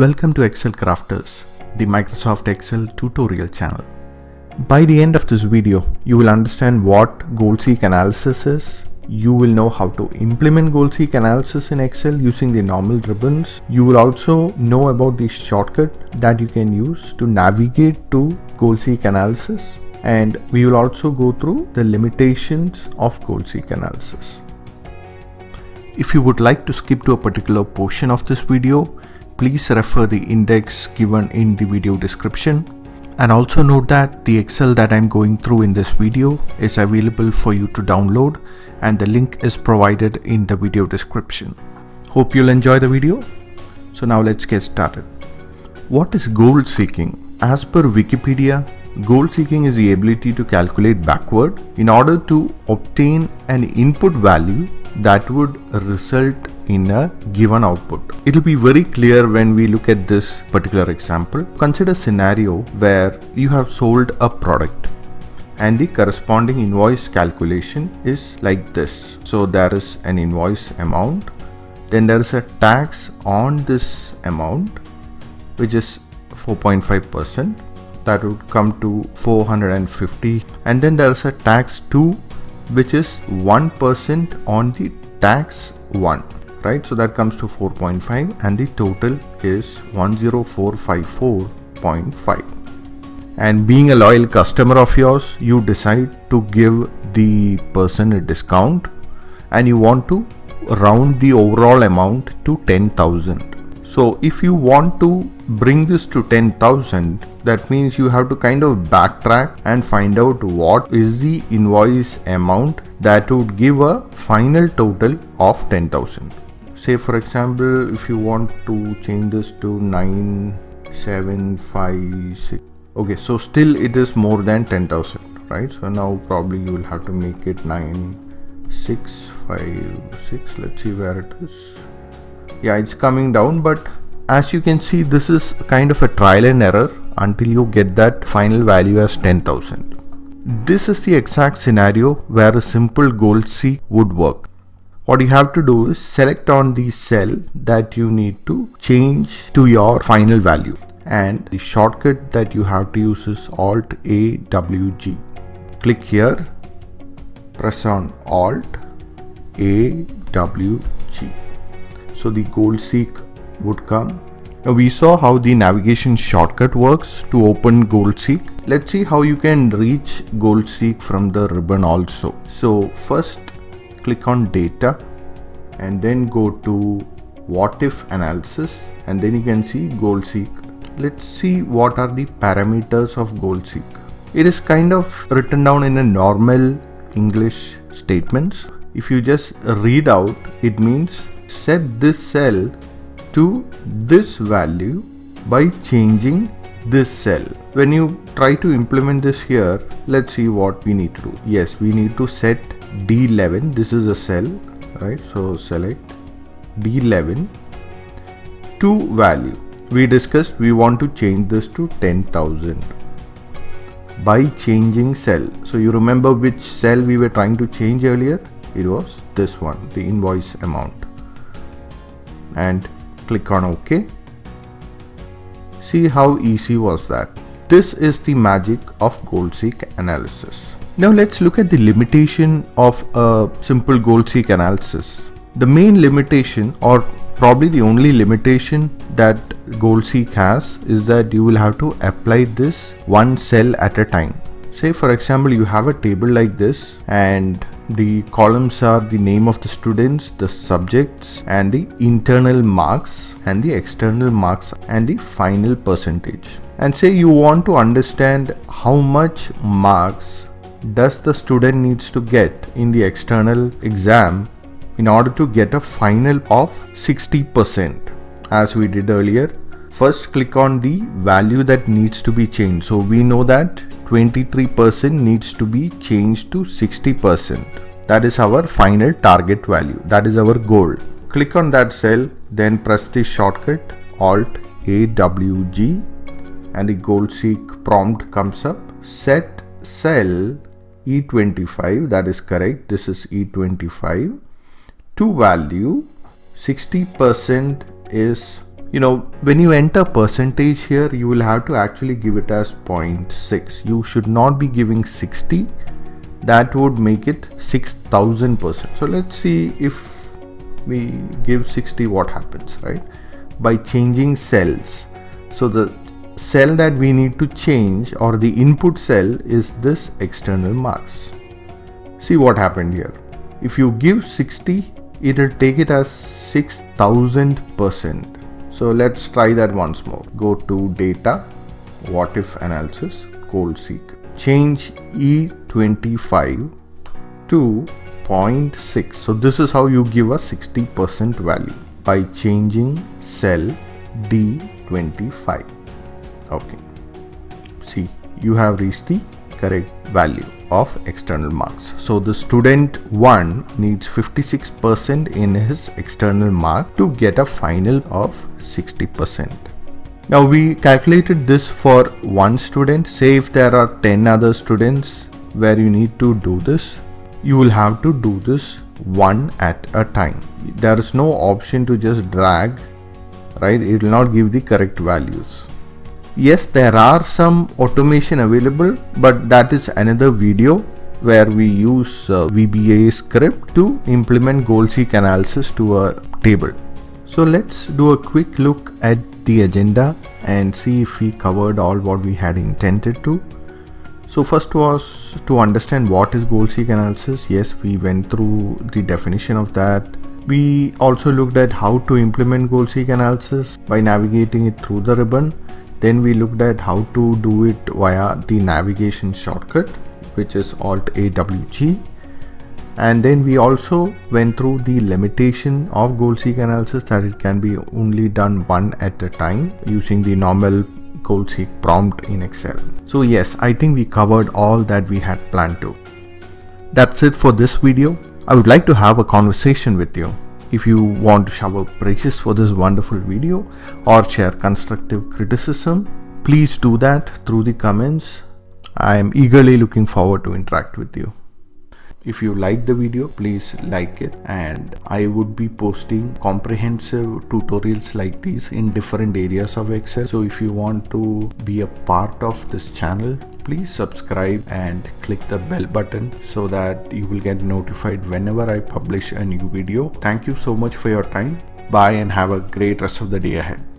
Welcome to Excel Crafters, the Microsoft Excel tutorial channel. By the end of this video, you will understand what Goal Seek analysis is. You will know how to implement Goal Seek analysis in Excel using the normal ribbons. You will also know about the shortcut that you can use to navigate to Goal Seek analysis. And we will also go through the limitations of Goal Seek analysis. If you would like to skip to a particular portion of this video, please refer the index given in the video description. And also note that the Excel that I'm going through in this video is available for you to download, and the link is provided in the video description. Hope you'll enjoy the video. So now let's get started. What is goal seeking? As per Wikipedia, goal seeking is the ability to calculate backward in order to obtain an input value that would result in a given output. It'll be very clear when we look at this particular example. Consider a scenario where you have sold a product and the corresponding invoice calculation is like this. So there is an invoice amount, then there is a tax on this amount, which is 4.5%. That would come to 450, and then there is a tax 2, which is 1% on the tax 1, right? So that comes to 4.5, and the total is 10454.5. And being a loyal customer of yours, you decide to give the person a discount and you want to round the overall amount to 10,000. So if you want to bring this to 10,000, that means you have to kind of backtrack and find out what is the invoice amount that would give a final total of 10,000. Say for example, if you want to change this to 9756. Okay, so still it is more than 10,000, right? So now probably you will have to make it 9656. Let's see where it is. Yeah, it's coming down, but as you can see, this is kind of a trial and error until you get that final value as 10,000. This is the exact scenario where a simple goal seek would work. What you have to do is select on the cell that you need to change to your final value, and the shortcut that you have to use is ALT AWG. Click here, press on ALT AWG. So the goal seek would come. Now we saw how the navigation shortcut works to open goal seek. Let's see how you can reach goal seek from the ribbon also. So first click on data and then go to what if analysis, and then you can see goal seek. Let's see what are the parameters of goal seek. It is kind of written down in a normal English statements. If you just read out, it means set this cell to this value by changing this cell. When you try to implement this here, let's see what we need to do. Yes, we need to set D11. This is a cell, right? So select D11 to value. We discussed we want to change this to 10,000 by changing cell. So you remember which cell we were trying to change earlier? It was this one, the invoice amount. And click on OK. See how easy was that. This is the magic of goal seek analysis. Now let's look at the limitation of a simple goal seek analysis. The main limitation, or probably the only limitation that goal seek has, is that you will have to apply this one cell at a time. Say for example, you have a table like this, and the columns are the name of the students, the subjects, and the internal marks, and the external marks, and the final percentage. And say you want to understand how much marks does the student needs to get in the external exam in order to get a final of 60%, as we did earlier. First click on the value that needs to be changed. So we know that 23% needs to be changed to 60%. That is our final target value. That is our goal. Click on that cell, then press the shortcut ALT AWG, and the goal seek prompt comes up. Set cell E25, that is correct. This is E25 to value. 60% is you know, when you enter percentage here, you will have to actually give it as 0.6. You should not be giving 60. That would make it 6,000%. So let's see if we give 60, what happens, right? By changing cells. So the cell that we need to change, or the input cell, is this external marks. See what happened here. If you give 60, it will take it as 6,000%. So let's try that once more. Go to data, what if analysis, goal seek. Change E25 to 0.6. So this is how you give a 60% value, by changing cell D25. Okay, see, you have reached the correct value of external marks. So the student 1 needs 56% in his external mark to get a final of 60%. Now we calculated this for one student. Say if there are 10 other students where you need to do this, you will have to do this one at a time. There is no option to just drag, right? It will not give the correct values. Yes, there are some automation available, but that is another video where we use VBA script to implement goal seek analysis to a table. So let's do a quick look at the agenda and see if we covered all what we had intended to. So first was to understand what is goal seek analysis. Yes, we went through the definition of that. We also looked at how to implement goal seek analysis by navigating it through the ribbon. Then we looked at how to do it via the navigation shortcut, which is ALT AWG. And then we also went through the limitation of goal seek analysis, that it can be only done one at a time using the normal goal seek prompt in Excel. So yes, I think we covered all that we had planned to. That's it for this video. I would like to have a conversation with you. If you want to shower praises for this wonderful video or share constructive criticism, please do that through the comments. I am eagerly looking forward to interact with you. If you like the video, please like it, and I would be posting comprehensive tutorials like these in different areas of Excel. So if you want to be a part of this channel, please subscribe and click the bell button so that you will get notified whenever I publish a new video. Thank you so much for your time. Bye, and have a great rest of the day ahead.